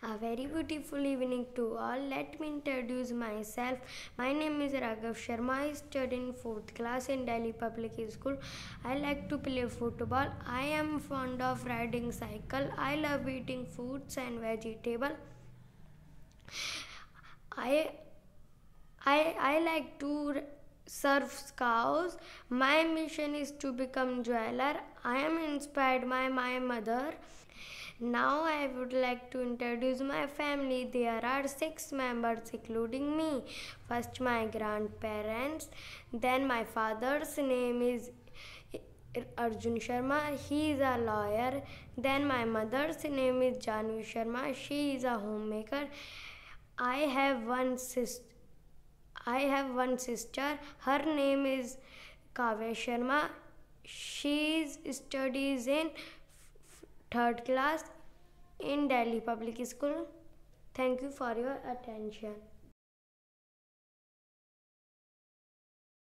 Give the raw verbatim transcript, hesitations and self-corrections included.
A very beautiful evening to all. Let me introduce myself. My name is Raghav Sharma. I study in fourth class in Delhi Public School. I like to play football. I am fond of riding cycle. I love eating fruits and vegetables. I, I, I like to serve cows. My mission is to become jeweler. I am inspired by my mother. Now I would like to introduce my family. There are six members including me. First my grandparents. Then my father's name is Arjun Sharma. He is a lawyer. Then my mother's name is Janvi Sharma. She is a homemaker. I have one sister. I have one sister. Her name is Kavya Sharma. She studies in third class in Delhi Public School. Thank you for your attention.